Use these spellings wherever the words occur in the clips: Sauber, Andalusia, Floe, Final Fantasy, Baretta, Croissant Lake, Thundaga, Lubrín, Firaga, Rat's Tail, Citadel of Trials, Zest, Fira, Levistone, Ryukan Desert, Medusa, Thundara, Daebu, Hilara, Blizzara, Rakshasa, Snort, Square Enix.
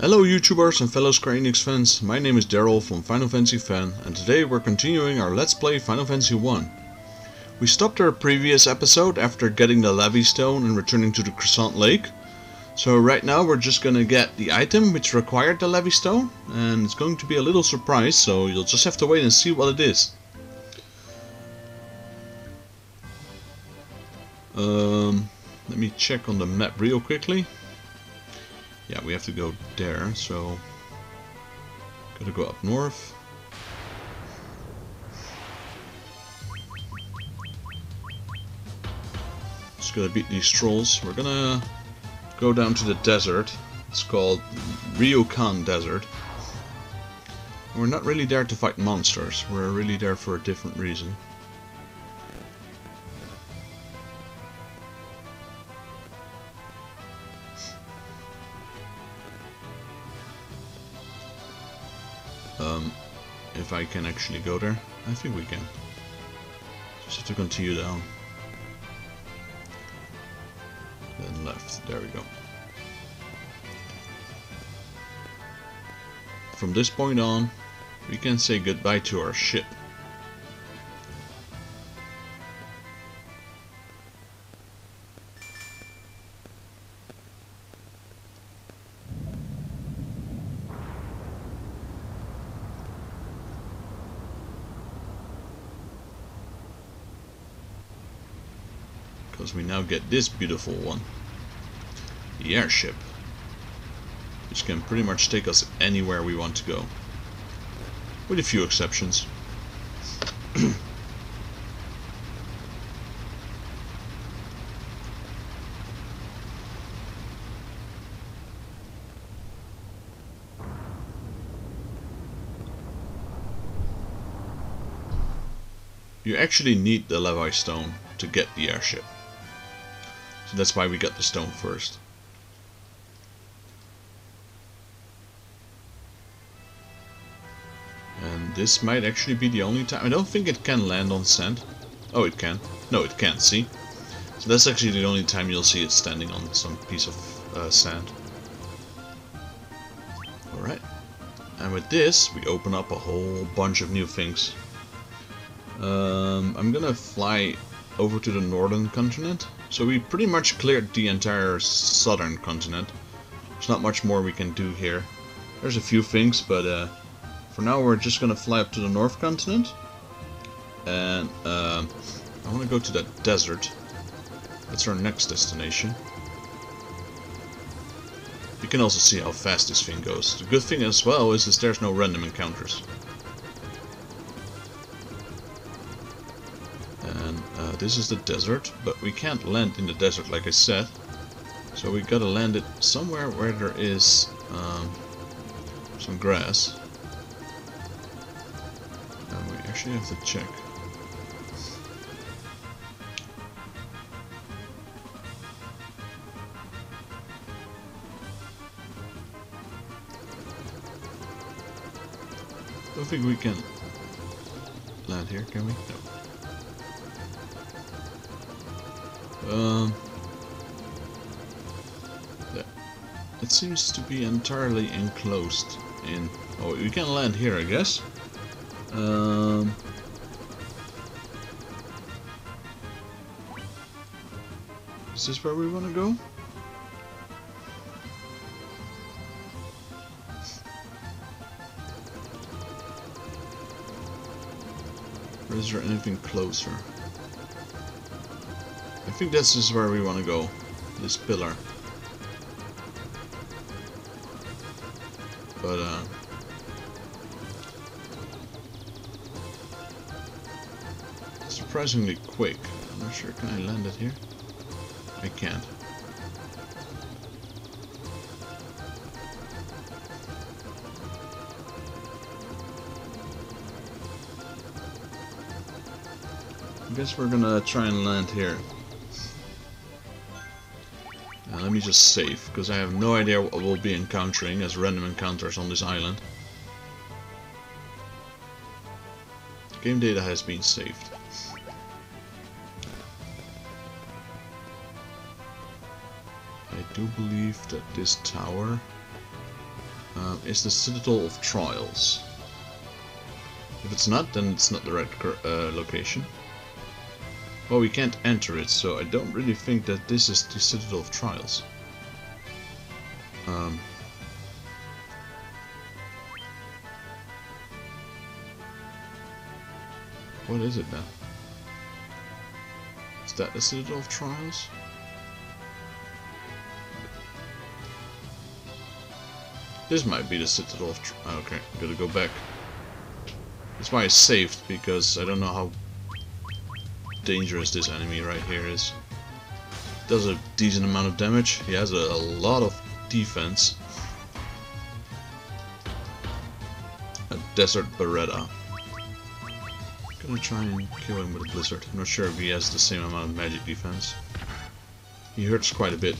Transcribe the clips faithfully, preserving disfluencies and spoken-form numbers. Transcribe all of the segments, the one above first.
Hello YouTubers and fellow Square Enix fans, my name is Daryl from Final Fantasy Fan, and today we're continuing our Let's Play Final Fantasy one. We stopped our previous episode after getting the Levistone and returning to the Croissant Lake. So right now we're just gonna get the item which required the Levistone, and it's going to be a little surprise, so you'll just have to wait and see what it is. Um, let me check on the map real quickly. Yeah, we have to go there, so gotta go up north. Just gotta beat these trolls. We're gonna go down to the desert. It's called Ryukan Desert. And we're not really there to fight monsters. We're really there for a different reason. Um, if I can actually go there, I think we can. Just have to continue down. Then left, there we go. From this point on, we can say goodbye to our ship. We now get this beautiful one, the airship, which can pretty much take us anywhere we want to go, with a few exceptions. You actually need the Levistone to get the airship. That's why we got the stone first. And this might actually be the only time. I don't think it can land on sand. Oh, it can. No, it can't, see? So that's actually the only time you'll see it standing on some piece of uh, sand. Alright. And with this, we open up a whole bunch of new things. Um, I'm gonna fly over to the northern continent. So we pretty much cleared the entire southern continent. There's not much more we can do here. There's a few things, but uh, for now we're just gonna fly up to the north continent. And uh, I wanna go to that desert. That's our next destination. You can also see how fast this thing goes. The good thing as well is that there's no random encounters. This is the desert, but we can't land in the desert like I said, so we gotta land it somewhere where there is um, some grass. And we actually have to check. Don't think we can land here, can we? No. Um, it seems to be entirely enclosed in... Oh, we can land here, I guess. Um, is this where we want to go? Or is there anything closer? I think this is where we want to go, this pillar. But, uh... surprisingly quick. I'm not sure, can I land it here? I can't. I guess we're gonna try and land here. Let me just save, because I have no idea what we'll be encountering as random encounters on this island. Game data has been saved. I do believe that this tower Um, it's the Citadel of Trials. If it's not, then it's not the right uh, location. Well, we can't enter it, so I don't really think that this is the Citadel of Trials. Um, what is it then? Is that the Citadel of Trials? This might be the Citadel of Trials. Oh, okay, I'm gonna go back. That's why I saved, because I don't know how dangerous this enemy right here is. Does a decent amount of damage. He has a, a lot of defense. A Desert Baretta. I'm gonna try and kill him with a Blizzard. I'm not sure if he has the same amount of magic defense. He hurts quite a bit.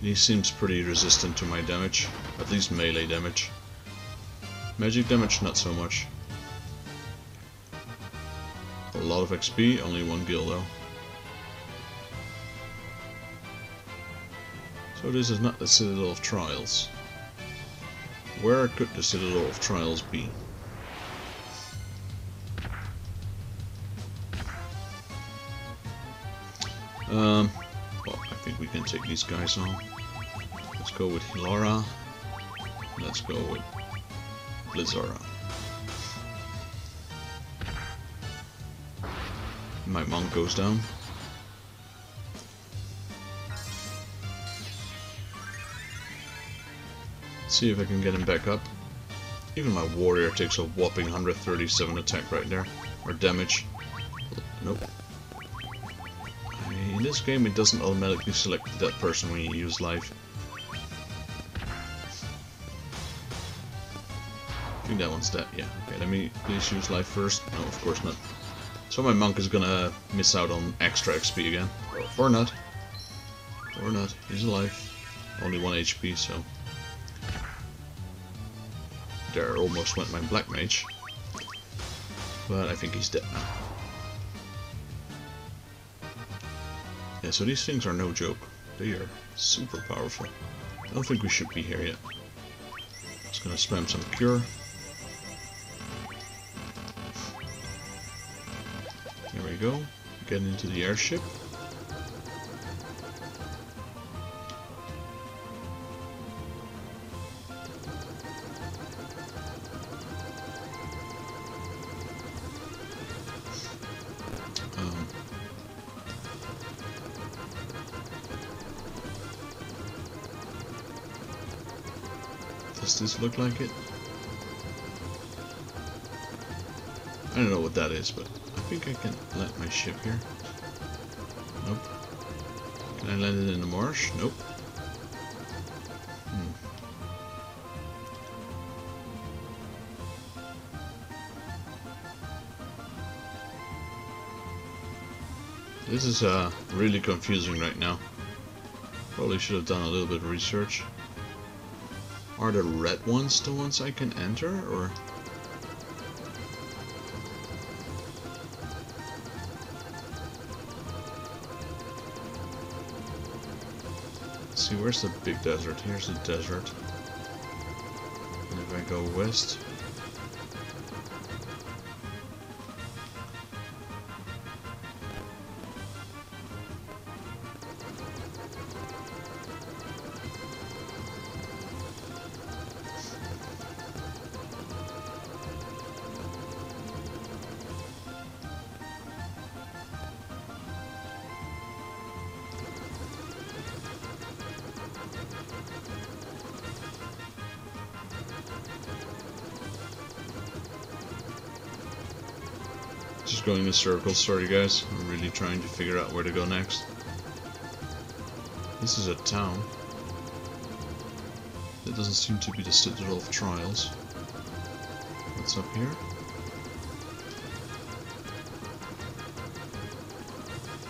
He seems pretty resistant to my damage, at least melee damage. Magic damage, not so much. A lot of X P, only one gil though. So this is not the Citadel of Trials. Where could the Citadel of Trials be? Um, well, I think we can take these guys on. Let's go with Hilara. Let's go with Blizzara. My monk goes down. Let's see if I can get him back up. Even my warrior takes a whopping one hundred thirty-seven attack right there, or damage. Nope. In this game, it doesn't automatically select that person when you use life. I think that one's dead. Yeah. Okay. Let me please use life first. No, of course not. So my monk is gonna miss out on extra X P again. Or not. Or not. He's alive. Only one H P, so... There almost went my black mage. But I think he's dead now. Yeah, so these things are no joke. They are super powerful. I don't think we should be here yet. Just gonna spam some cure. Go get into the airship. Um, does this look like it? I don't know what that is, but I think I can land my ship here. Nope. Can I land it in the marsh? Nope. Hmm. This is uh, really confusing right now. Probably should have done a little bit of research. Are the red ones the ones I can enter, or...? See, where's the big desert? Here's the desert. And if I go west... Just going in circles, sorry guys. I'm really trying to figure out where to go next. This is a town. That doesn't seem to be the Citadel of Trials. What's up here?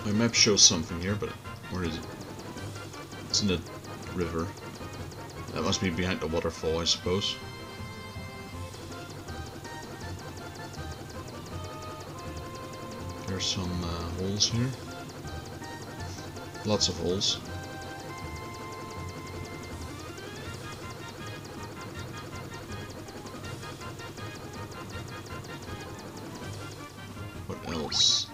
My map shows something here, but where is it? It's in the river. That must be behind the waterfall, I suppose. There's some uh, holes here. Lots of holes. else.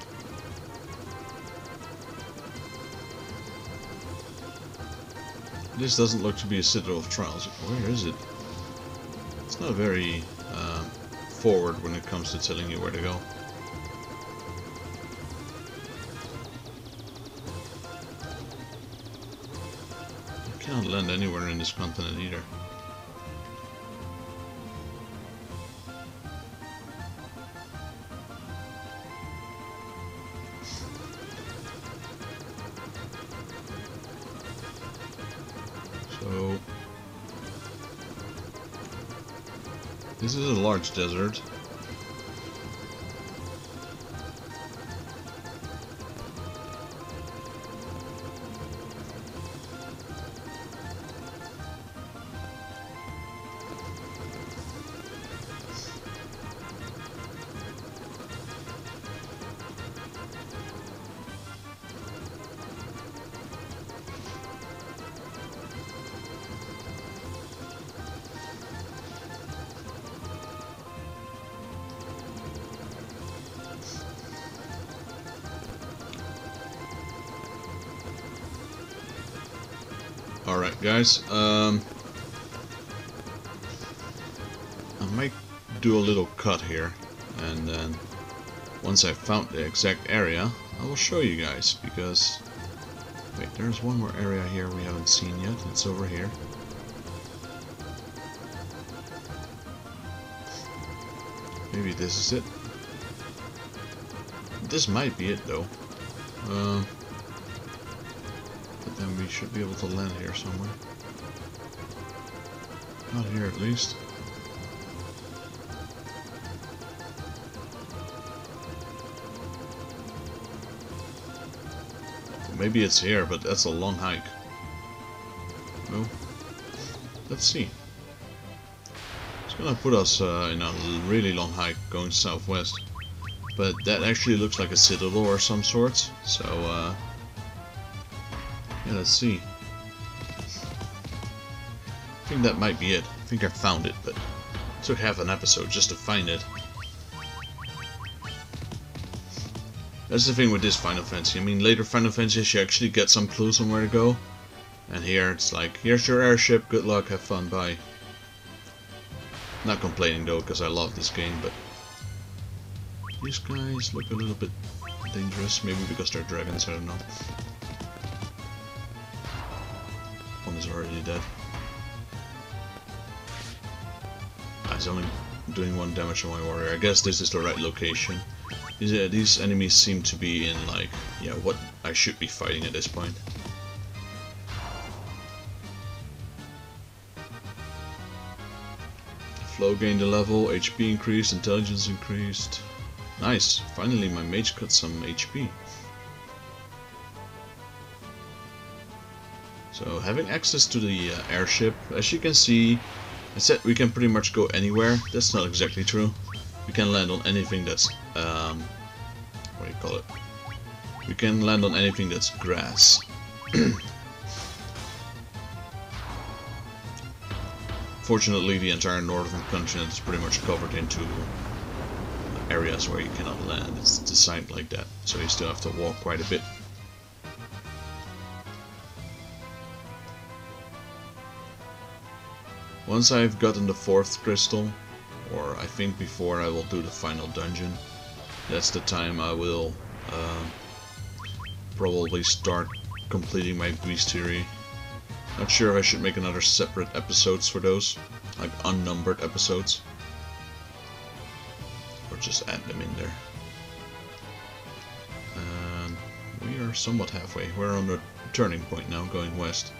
This doesn't look to be a Citadel of Trials. Where is it? It's not very uh, forward when it comes to telling you where to go. I can't land anywhere in this continent either. This is a large desert. Alright guys, um, I might do a little cut here, and then once I've found the exact area, I will show you guys, because, wait, there's one more area here we haven't seen yet, it's over here. Maybe this is it. This might be it though. Um... Then we should be able to land here somewhere. Not here at least. Maybe it's here, but that's a long hike. Well, let's see. It's gonna put us uh, in a really long hike going southwest. But that actually looks like a citadel or some sorts, so uh... yeah, let's see. I think that might be it. I think I found it, but it took half an episode just to find it. That's the thing with this Final Fantasy. I mean, later Final Fantasies you actually get some clues on where to go. And here it's like, here's your airship, good luck, have fun, bye. Not complaining though, because I love this game, but... these guys look a little bit dangerous, maybe because they're dragons, I don't know. Is already dead. Ah, he's only doing one damage to my warrior. I guess this is the right location. These, uh, these enemies seem to be in like, yeah, what I should be fighting at this point. Floe gained a level, H P increased, intelligence increased. Nice, finally my mage cut some H P. So having access to the uh, airship, as you can see, I said we can pretty much go anywhere. That's not exactly true. We can land on anything that's, um, what do you call it? We can land on anything that's grass. Fortunately, the entire northern continent is pretty much covered into areas where you cannot land. It's designed like that, so you still have to walk quite a bit. Once I've gotten the fourth crystal, or I think before I will do the final dungeon, that's the time I will uh, probably start completing my bestiary. Not sure if I should make another separate episodes for those, like unnumbered episodes, or just add them in there. And we are somewhat halfway. We're on the turning point now, going west.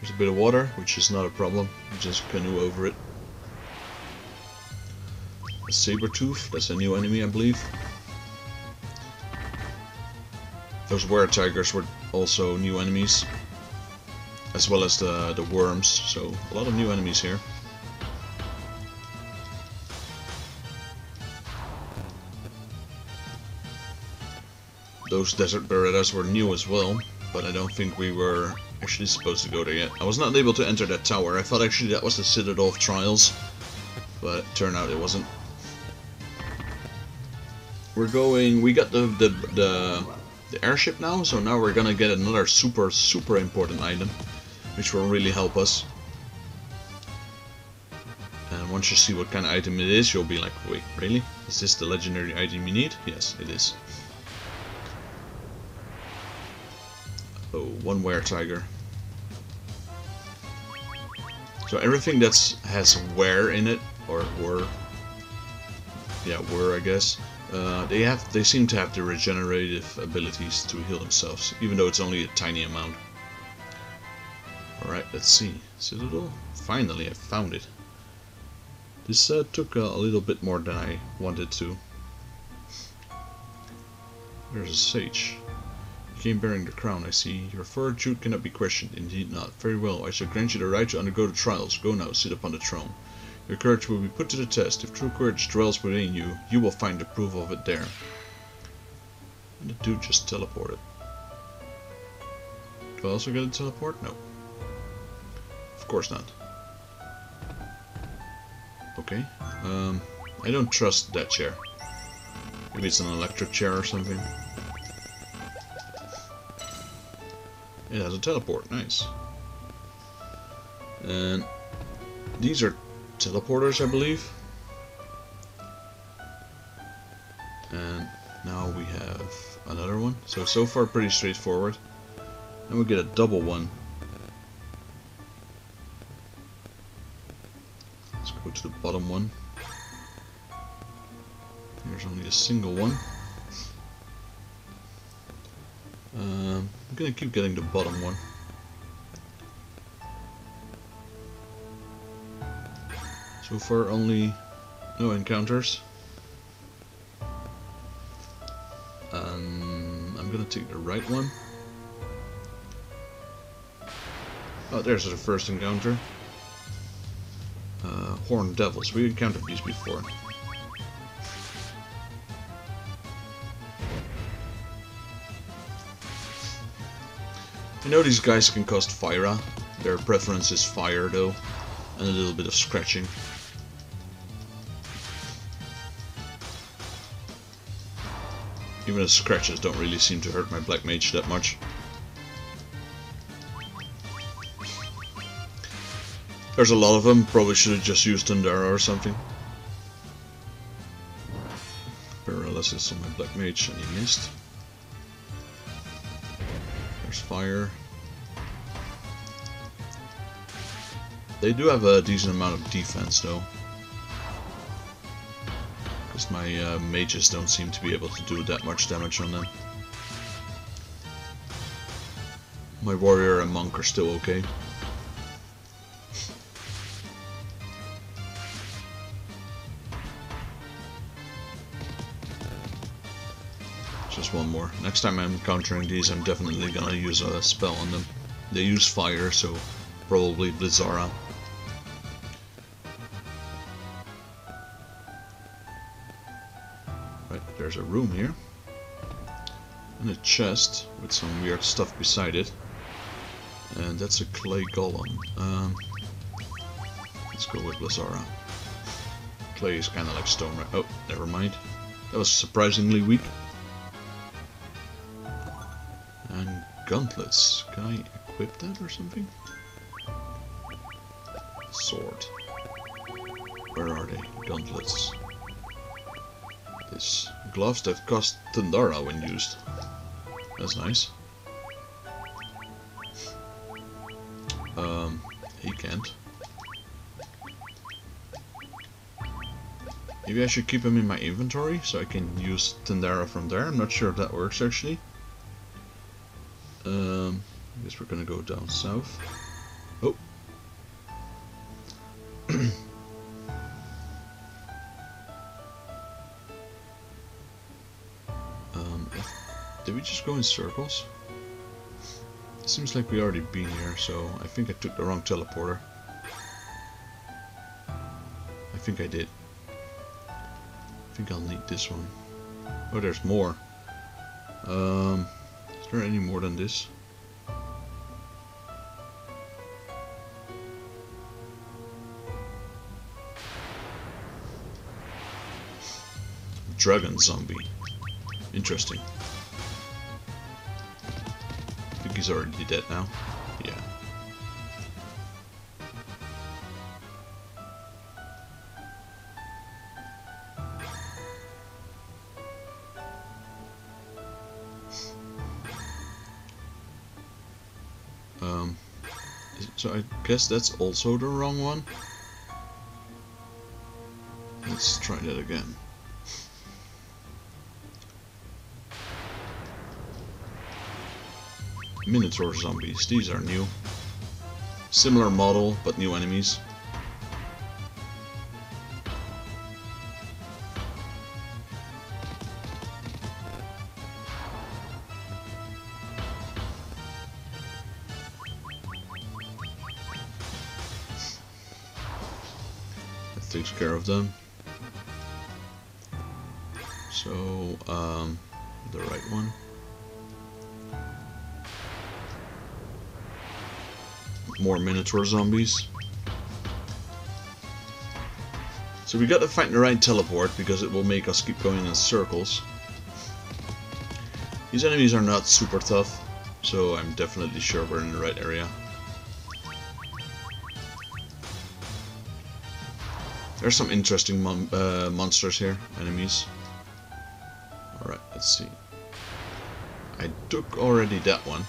There's a bit of water, which is not a problem. You just canoe over it. A saber-tooth, that's a new enemy, I believe. Those were-tigers were also new enemies, as well as the, the worms, so a lot of new enemies here. Those desert Berettas were new as well, but I don't think we were actually supposed to go there yet. I was not able to enter that tower. I thought actually that was the Citadel of Trials, but turned out it wasn't. We're going, we got the, the, the, the airship now, so now we're gonna get another super, super important item, which will really help us. And once you see what kind of item it is, you'll be like, wait, really? Is this the legendary item you need? Yes, it is. Oh, one were-tiger. So everything that's has were in it, or were, yeah, were, I guess, uh, they have, they seem to have the regenerative abilities to heal themselves, even though it's only a tiny amount. Alright, let's see. Citadel? Finally, I found it. This uh, took uh, a little bit more than I wanted to. There's a sage. You came bearing the crown, I see. Your fortitude cannot be questioned, indeed not. Very well, I shall grant you the right to undergo the trials. Go now, sit upon the throne. Your courage will be put to the test. If true courage dwells within you, you will find the proof of it there. And the dude just teleported. Do I also get a teleport? No. Of course not. Okay. Um, I don't trust that chair. Maybe it's an electric chair or something. It has a teleport, nice. And these are teleporters, I believe. And now we have another one. So, so far pretty straightforward. And we get a double one. Let's go to the bottom one. There's only a single one. Um, I'm gonna keep getting the bottom one. So far, only no encounters. Um, I'm gonna take the right one. Oh, there's the first encounter. Uh, Horned Devils. We encountered these before. I know these guys can cost Fira, their preference is fire though, and a little bit of scratching. Even the scratches don't really seem to hurt my black mage that much. There's a lot of them, probably should have just used Thundara or something. Paralysis on my black mage and he missed. There's fire. They do have a decent amount of defense though, because my uh, mages don't seem to be able to do that much damage on them. My warrior and monk are still okay. One more. Next time I'm encountering these, I'm definitely gonna use a spell on them. They use fire, so probably Blizzara. Right, there's a room here. And a chest with some weird stuff beside it. And that's a clay golem. Um, let's go with Blizzara. Clay is kinda like stone, right? Oh, never mind. That was surprisingly weak. And gauntlets. Can I equip that or something? Sword. Where are they? Gauntlets. This. Gloves that cost Thundara when used. That's nice. Um, he can't. Maybe I should keep him in my inventory so I can use Thundara from there. I'm not sure if that works actually. Um, I guess we're gonna go down south. Oh! um, did we just go in circles? It seems like we already been here, so I think I took the wrong teleporter. I think I did. I think I'll need this one. Oh, there's more. Um... Is there any more than this? Dragon zombie. Interesting. I think he's already dead now. Yeah. Um, so I guess that's also the wrong one. Let's try that again. Minotaur zombies, these are new. Similar model, but new enemies. That takes care of them. So, um, the right one. More Minotaur zombies. So we gotta find the right teleport because it will make us keep going in circles. These enemies are not super tough, so I'm definitely sure we're in the right area. There's some interesting mon uh, monsters here, enemies. Alright, let's see. I took already that one,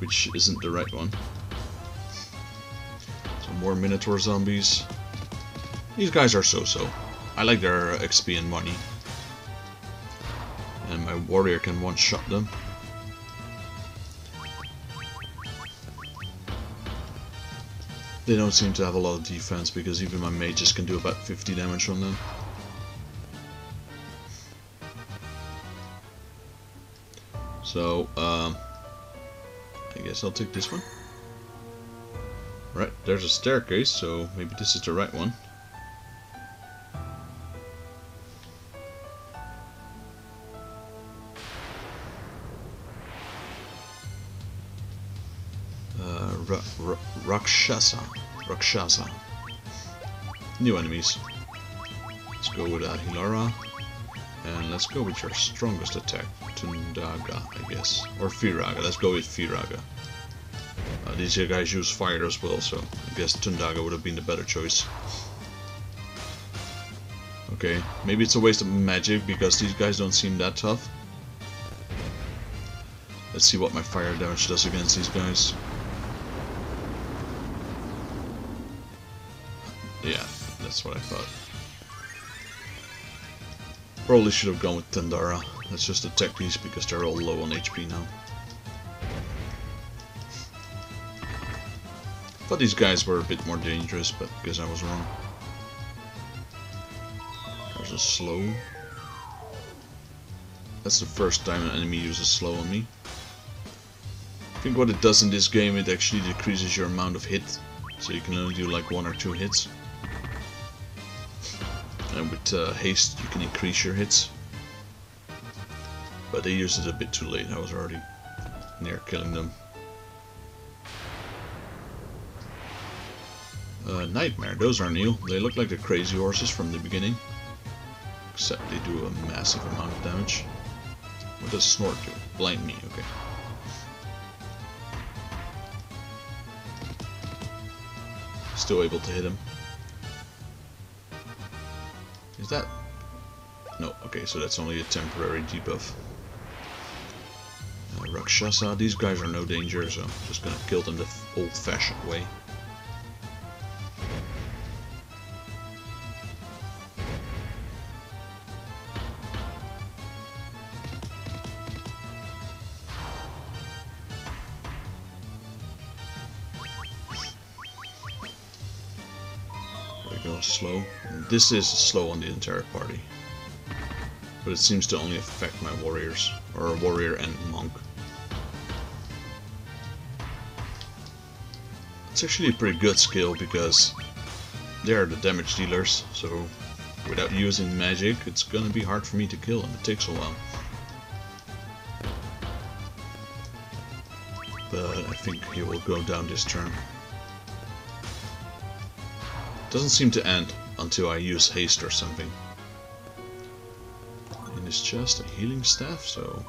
which isn't the right one. More Minotaur zombies. These guys are so-so. I like their X P and money. And my warrior can one-shot them. They don't seem to have a lot of defense because even my mages can do about fifty damage on them. So, um, I guess I'll take this one. Right, there's a staircase, so maybe this is the right one. Uh, ra ra Rakshasa. Rakshasa. New enemies. Let's go with uh, Hilara. And let's go with your strongest attack, Thundaga, I guess. Or Firaga. Let's go with Firaga. Uh, these guys use fire as well, so I guess Thundaga would have been the better choice. Okay, maybe it's a waste of magic because these guys don't seem that tough. Let's see what my fire damage does against these guys. Yeah, that's what I thought. Probably should have gone with Thundara. Let's just attack these because they're all low on H P now. But these guys were a bit more dangerous, but I guess I was wrong. There's a slow. That's the first time an enemy uses slow on me. I think what it does in this game, it actually decreases your amount of hit. So you can only do like one or two hits. And with uh, haste you can increase your hits. But they used it a bit too late, I was already near killing them. Uh, Nightmare, those are new. They look like the crazy horses from the beginning. Except they do a massive amount of damage. What does Snort do? Blind me, okay. Still able to hit him. Is that... No, okay, so that's only a temporary debuff. Uh, Rakshasa, these guys are no danger, so I'm just gonna kill them the old-fashioned way. Slow. And this is slow on the entire party, but it seems to only affect my warriors, or warrior and monk. It's actually a pretty good skill because they are the damage dealers, so without using magic it's gonna be hard for me to kill and it takes a while. But I think he will go down this turn. Doesn't seem to end until I use haste or something. is just a healing staff, so...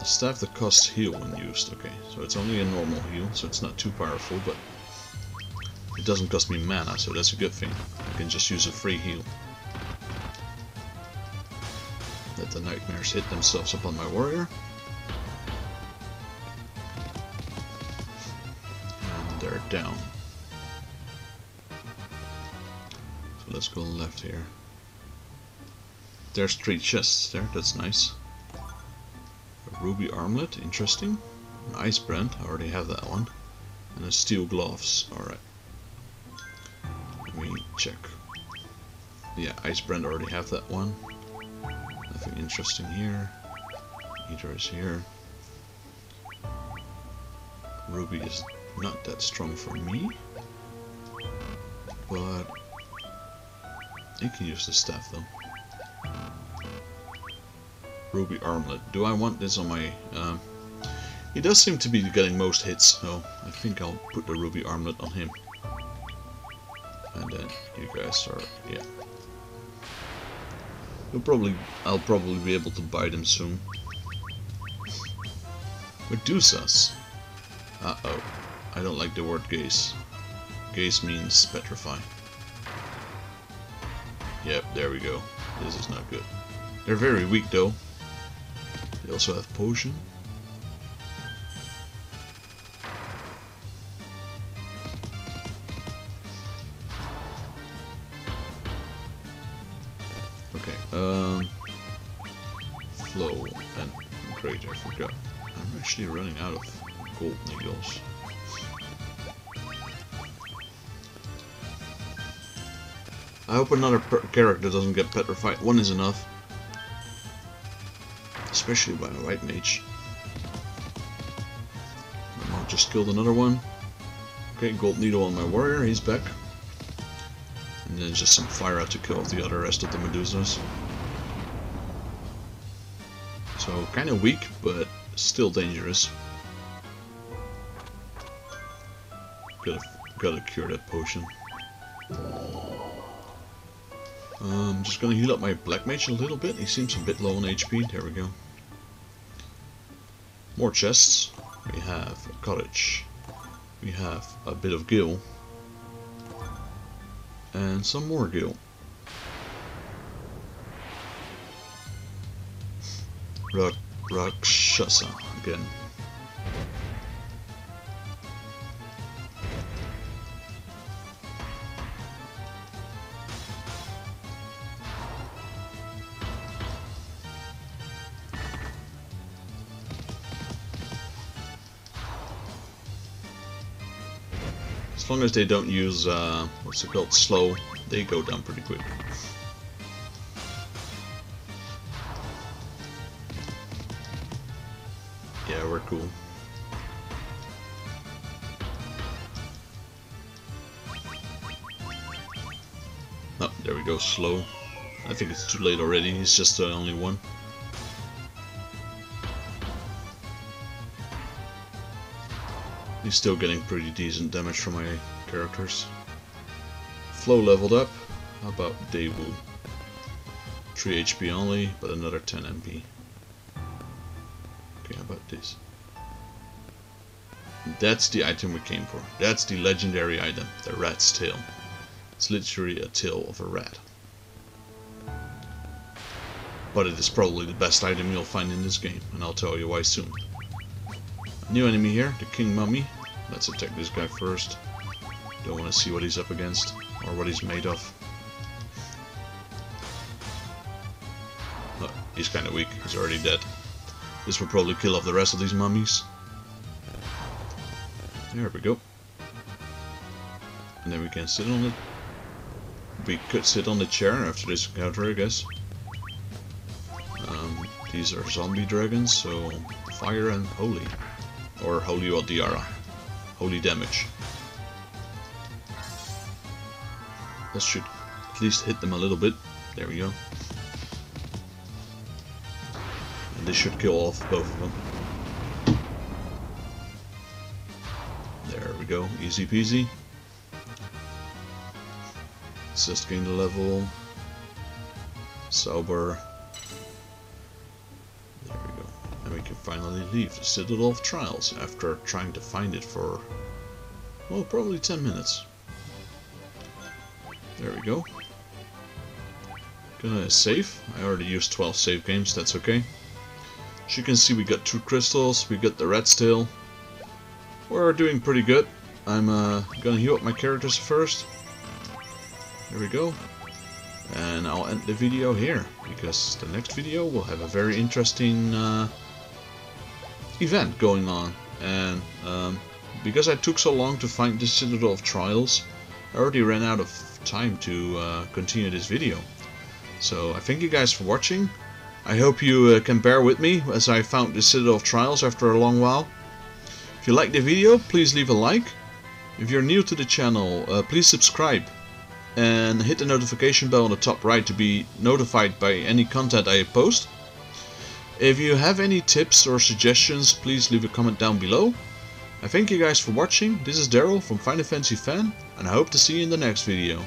a staff that costs heal when used, okay. So it's only a normal heal, so it's not too powerful, but... it doesn't cost me mana, so that's a good thing. I can just use a free heal. Let the nightmares hit themselves upon my warrior. And they're down. So let's go left here. There's three chests there, that's nice. A ruby armlet, interesting. An ice brand, I already have that one. And a steel gloves, alright. Let me check. Yeah, ice brand, I already have that one. Nothing interesting here. Eater is here. Ruby is not that strong for me, but you can use the staff though. Ruby armlet. Do I want this on my? Um, he does seem to be getting most hits, so I think I'll put the ruby armlet on him. And then you guys are yeah. You'll probably, I'll probably be able to buy them soon. Medusa's. Uh oh. I don't like the word gaze. Gaze means petrify. Yep, there we go. This is not good. They're very weak though. They also have potion. Okay, um... Floe and great, I forgot. I'm actually running out of gold needles. I hope another per character doesn't get petrified. One is enough. Especially by a white mage. I just killed another one. Okay, gold needle on my warrior, he's back. And then just some fire out to kill off the other rest of the Medusas. So kinda weak, but still dangerous. Gotta, gotta cure that potion. I'm um, just gonna heal up my black mage a little bit. He seems a bit low on H P. There we go. More chests. We have a cottage. We have a bit of gil. And some more gil. Rak Rakshasa again. As long as they don't use, uh, what's it called, slow, they go down pretty quick. Yeah, we're cool. Oh, there we go, slow. I think it's too late already, he's just the only one. He's still getting pretty decent damage from my characters. Floe leveled up. How about Daebu? three H P only, but another ten M P. Okay, how about this? That's the item we came for. That's the legendary item, the Rat's Tail. It's literally a tail of a rat. But it is probably the best item you'll find in this game, and I'll tell you why soon. New enemy here, the King Mummy. Let's attack this guy first. Don't want to see what he's up against or what he's made of. Oh, he's kind of weak. He's already dead. This will probably kill off the rest of these mummies. There we go. And then we can sit on it. We could sit on the chair after this encounter, I guess. Um, these are zombie dragons, so fire and holy. Or Holy Odiara. Holy damage. That should at least hit them a little bit. There we go. And this should kill off both of them. There we go. Easy peasy. Zest gained a level. Sauber. There we go. And we can finally leave the Citadel of Trials after trying to find it for, well, probably ten minutes. There we go. Gonna save. I already used twelve save games, that's okay. As you can see, we got two crystals, we got the Rat's Tail. We're doing pretty good. I'm uh, gonna heal up my characters first. There we go. And I'll end the video here, because the next video will have a very interesting uh, event going on. And um, because I took so long to find the Citadel of Trials, I already ran out of time to uh, continue this video. So I thank you guys for watching. I hope you uh, can bear with me as I found the Citadel of Trials after a long while. If you liked the video, please leave a like. If you're new to the channel, uh, please subscribe. And hit the notification bell on the top right to be notified by any content I post. If you have any tips or suggestions, please leave a comment down below. I thank you guys for watching. This is Daryl from Final Fantasy Fan, and I hope to see you in the next video.